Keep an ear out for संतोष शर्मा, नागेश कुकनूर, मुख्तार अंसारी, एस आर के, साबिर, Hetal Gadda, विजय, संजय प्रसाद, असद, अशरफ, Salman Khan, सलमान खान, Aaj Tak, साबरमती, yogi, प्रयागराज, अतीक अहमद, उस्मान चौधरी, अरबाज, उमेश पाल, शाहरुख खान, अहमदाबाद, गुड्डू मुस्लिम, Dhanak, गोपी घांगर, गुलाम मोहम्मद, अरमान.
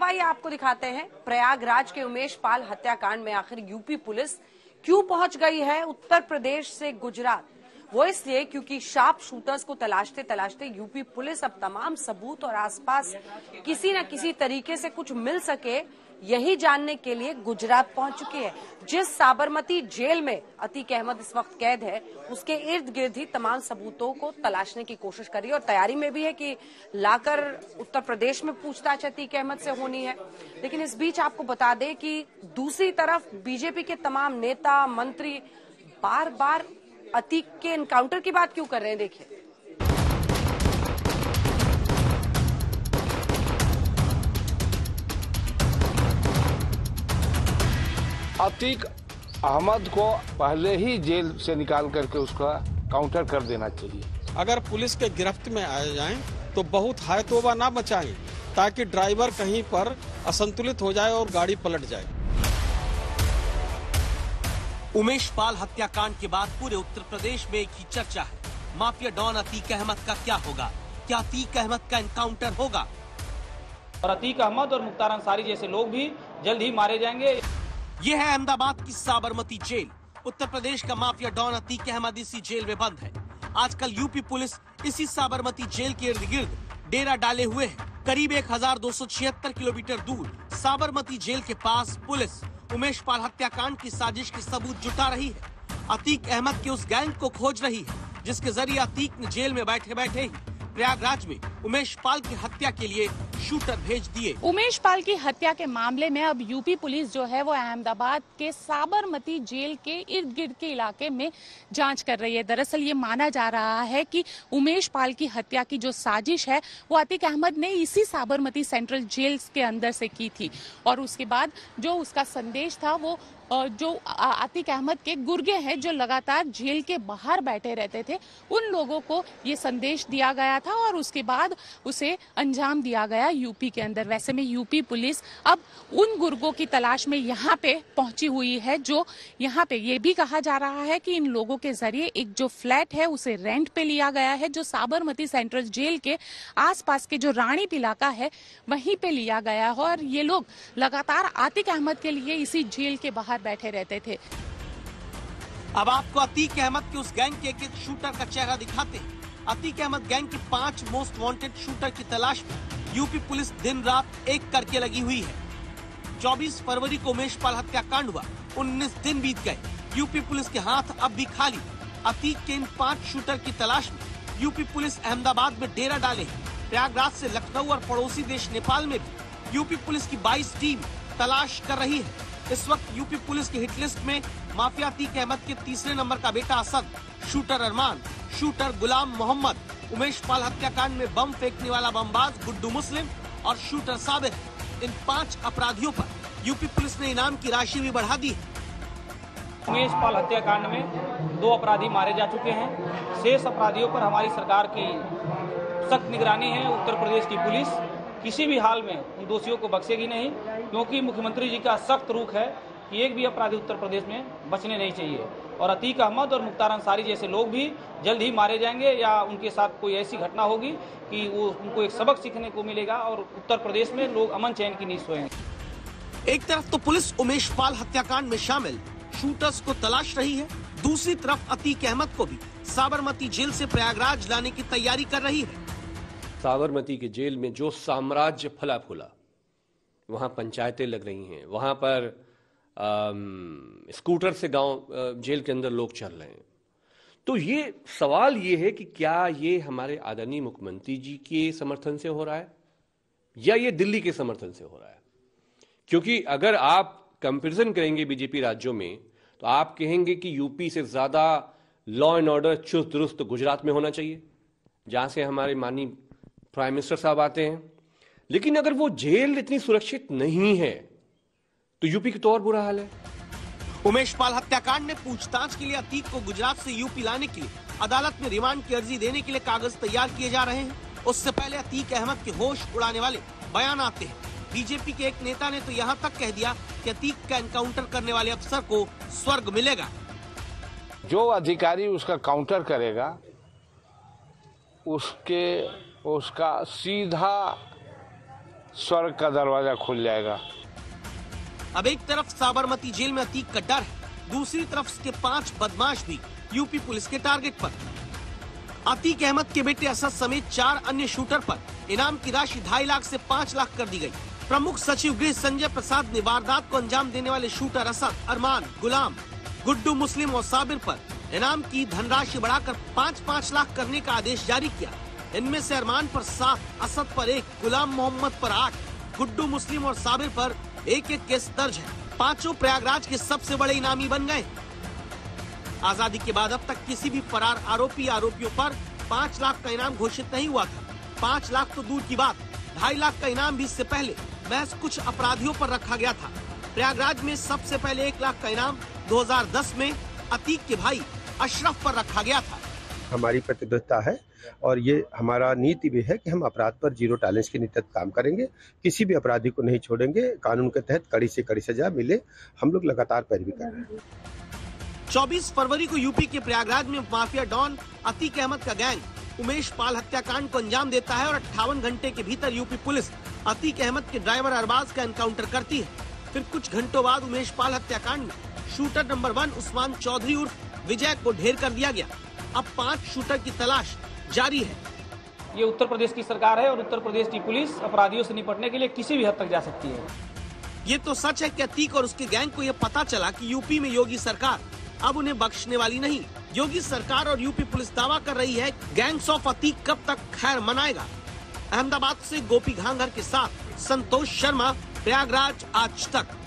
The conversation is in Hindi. अब आइए आपको दिखाते हैं प्रयागराज के उमेश पाल हत्याकांड में आखिर यूपी पुलिस क्यों पहुंच गई है उत्तर प्रदेश से गुजरात। वो इसलिए क्योंकि शार्प शूटर्स को तलाशते तलाशते यूपी पुलिस अब तमाम सबूत और आसपास किसी न किसी तरीके से कुछ मिल सके यही जानने के लिए गुजरात पहुंच चुकी है। जिस साबरमती जेल में अतीक अहमद इस वक्त कैद है उसके इर्द गिर्द ही तमाम सबूतों को तलाशने की कोशिश कर रही है और तैयारी में भी है कि लाकर उत्तर प्रदेश में पूछताछ अतीक अहमद से होनी है। लेकिन इस बीच आपको बता दें कि दूसरी तरफ बीजेपी के तमाम नेता मंत्री बार बार अतीक के एनकाउंटर की बात क्यों कर रहे हैं, देखिए। अतीक अहमद को पहले ही जेल से निकाल करके उसका काउंटर कर देना चाहिए। अगर पुलिस के गिरफ्त में आए जाएं तो बहुत हाय तोबा ना बचाएं ताकि ड्राइवर कहीं पर असंतुलित हो जाए और गाड़ी पलट जाए। उमेश पाल हत्याकांड के बाद पूरे उत्तर प्रदेश में एक ही चर्चा है, माफिया डॉन अतीक अहमद का क्या होगा, क्या अतीक अहमद का एनकाउंटर होगा? और अतीक अहमद और मुख्तार अंसारी जैसे लोग भी जल्द ही मारे जाएंगे। यह है अहमदाबाद की साबरमती जेल। उत्तर प्रदेश का माफिया डॉन अतीक अहमद इसी जेल में बंद है। आजकल यूपी पुलिस इसी साबरमती जेल के इर्द गिर्द डेरा डाले हुए है। करीब 1276 किलोमीटर दूर साबरमती जेल के पास पुलिस उमेश पाल हत्याकांड की साजिश के सबूत जुटा रही है, अतीक अहमद के उस गैंग को खोज रही है जिसके जरिए अतीक ने जेल में बैठे बैठे ही प्रयागराज में उमेश पाल की हत्या के लिए शूटर भेज दिए। उमेश पाल की हत्या के मामले में अब यूपी पुलिस जो है वो अहमदाबाद के साबरमती जेल के इर्द गिर्द के इलाके में जांच कर रही है। दरअसल ये माना जा रहा है कि उमेश पाल की हत्या की जो साजिश है वो अतीक अहमद ने इसी साबरमती सेंट्रल जेल के अंदर से की थी और उसके बाद जो उसका संदेश था वो जो अतीक अहमद के गुर्गे हैं जो लगातार जेल के बाहर बैठे रहते थे उन लोगों को ये संदेश दिया गया था और उसके बाद उसे अंजाम दिया गया यूपी के अंदर। वैसे में यूपी पुलिस अब उन गुर्गों की तलाश में यहाँ पे पहुंची हुई है जो यहाँ पे ये भी कहा जा रहा है कि इन लोगों के जरिए एक जो फ्लैट है उसे रेंट पे लिया गया है जो साबरमती सेंट्रल जेल के आसपास के जो रानीप इलाका है वहीं पे लिया गया है और ये लोग लगातार अतीक अहमद के लिए इसी जेल के बाहर बैठे रहते थे। अब आपको अतीक अहमद के उस गैंग के एक शूटर का चेहरा दिखाते हैं। अतीक अहमद गैंग के 5 मोस्ट वांटेड शूटर की तलाश में यूपी पुलिस दिन रात एक करके लगी हुई है। 24 फरवरी को उमेश पाल हत्याकांड हुआ, 19 दिन बीत गए, यूपी पुलिस के हाथ अब भी खाली। अतीक के इन 5 शूटर की तलाश में यूपी पुलिस अहमदाबाद में डेरा डाले है। प्रयागराज से लखनऊ और पड़ोसी देश नेपाल में भी यूपी पुलिस की 22 टीम तलाश कर रही है। इस वक्त यूपी पुलिस की हिटलिस्ट में माफिया अतीक अहमद के तीसरे नंबर का बेटा असद, शूटर अरमान, शूटर गुलाम मोहम्मद, उमेश पाल हत्याकांड में बम फेंकने वाला बमबाज गुड्डू मुस्लिम और शूटर साबिर। इन 5 अपराधियों पर यूपी पुलिस ने इनाम की राशि भी बढ़ा दी। उमेश पाल हत्याकांड में 2 अपराधी मारे जा चुके हैं। शेष अपराधियों पर हमारी सरकार की सख्त निगरानी है। उत्तर प्रदेश की पुलिस किसी भी हाल में उन दोषियों को बख्शेगी नहीं क्योंकि मुख्यमंत्री जी का सख्त रुख है कि एक भी अपराधी उत्तर प्रदेश में बचने नहीं चाहिए और अतीक अहमद और मुख्तार अंसारी जैसे लोग भी जल्द ही मारे जाएंगे या उनके साथ कोई ऐसी घटना होगी कि वो उनको एक सबक सीखने को मिलेगा और उत्तर प्रदेश में लोग अमन चैन की नींद सोएंगे। एक तरफ तो पुलिस उमेश पाल हत्याकांड में शामिल शूटर्स को तलाश रही है, दूसरी तरफ अतीक अहमद को भी साबरमती जेल से प्रयागराज लाने की तैयारी कर रही है। साबरमती के जेल में जो साम्राज्य फला फूला, वहाँ पंचायतें लग रही हैं, वहाँ पर स्कूटर से गांव जेल के अंदर लोग चल रहे हैं। तो ये सवाल ये है कि क्या ये हमारे आदरणीय मुख्यमंत्री जी के समर्थन से हो रहा है या ये दिल्ली के समर्थन से हो रहा है? क्योंकि अगर आप कंपैरिजन करेंगे बीजेपी राज्यों में तो आप कहेंगे कि यूपी से ज़्यादा लॉ एंड ऑर्डर चुस्त दुरुस्त गुजरात में होना चाहिए जहाँ से हमारे माननीय प्राइम मिनिस्टर साहब आते हैं। लेकिन अगर वो जेल इतनी सुरक्षित नहीं है तो यूपी की तो और बुरा हाल है। उमेश पाल हत्याकांड में पूछताछ के लिए अतीक को गुजरात से यूपी लाने के लिए अदालत में रिमांड की अर्जी देने के लिए कागज तैयार किए जा रहे हैं। उससे पहले अतीक अहमद के होश उड़ाने वाले बयान आते हैं। बीजेपी के एक नेता ने तो यहाँ तक कह दिया कि अतीक का एनकाउंटर करने वाले अफसर को स्वर्ग मिलेगा। जो अधिकारी उसका काउंटर करेगा उसका सीधा स्वर्ग का दरवाजा खुल जाएगा। अब एक तरफ साबरमती जेल में अतीक का डर है, दूसरी तरफ उसके 5 बदमाश भी यूपी पुलिस के टारगेट पर। अतीक अहमद के बेटे असद समेत 4 अन्य शूटर पर इनाम की राशि 2.5 लाख से 5 लाख कर दी गई। प्रमुख सचिव गृह संजय प्रसाद ने वारदात को अंजाम देने वाले शूटर असद, अरमान, गुलाम, गुड्डू मुस्लिम और साबिर पर इनाम की धनराशि बढ़ाकर 5-5 लाख करने का आदेश जारी किया। इनमें से अरमान पर 7, असद पर 1, गुलाम मोहम्मद पर 8, गुड्डू मुस्लिम और साबिर पर 1-1 केस दर्ज है। 5 प्रयागराज के सबसे बड़े इनामी बन गए। आजादी के बाद अब तक किसी भी फरार आरोपियों पर 5 लाख का इनाम घोषित नहीं हुआ था। 5 लाख तो दूर की बात, 2.5 लाख का इनाम भी इससे पहले महज कुछ अपराधियों पर रखा गया था। प्रयागराज में सबसे पहले 1 लाख का इनाम 2010 में अतीक के भाई अशरफ पर रखा गया था। हमारी प्रतिबद्धता है और ये हमारा नीति भी है कि हम अपराध पर जीरो टॉलरेंस के नीति पर काम करेंगे, किसी भी अपराधी को नहीं छोड़ेंगे। कानून के तहत कड़ी से कड़ी सजा मिले, हम लोग लगातार पैरवी कर रहे हैं। 24 फरवरी को यूपी के प्रयागराज में माफिया डॉन अतीक अहमद का गैंग उमेश पाल हत्याकांड को अंजाम देता है और 58 घंटे के भीतर यूपी पुलिस अतीक अहमद के ड्राइवर अरबाज का एनकाउंटर करती है। फिर कुछ घंटों बाद उमेश पाल हत्याकांड में शूटर नंबर 1 उस्मान चौधरी उर्फ विजय को ढेर कर दिया गया। अब 5 शूटर की तलाश जारी है। ये उत्तर प्रदेश की सरकार है और उत्तर प्रदेश की पुलिस अपराधियों से निपटने के लिए किसी भी हद तक जा सकती है। ये तो सच है कि अतीक और उसके गैंग को ये पता चला कि यूपी में योगी सरकार अब उन्हें बख्शने वाली नहीं। योगी सरकार और यूपी पुलिस दावा कर रही है गैंग्स ऑफ अतीक कब तक खैर मनाएगा। अहमदाबाद से गोपी घांगर के साथ संतोष शर्मा, प्रयागराज, आज तक।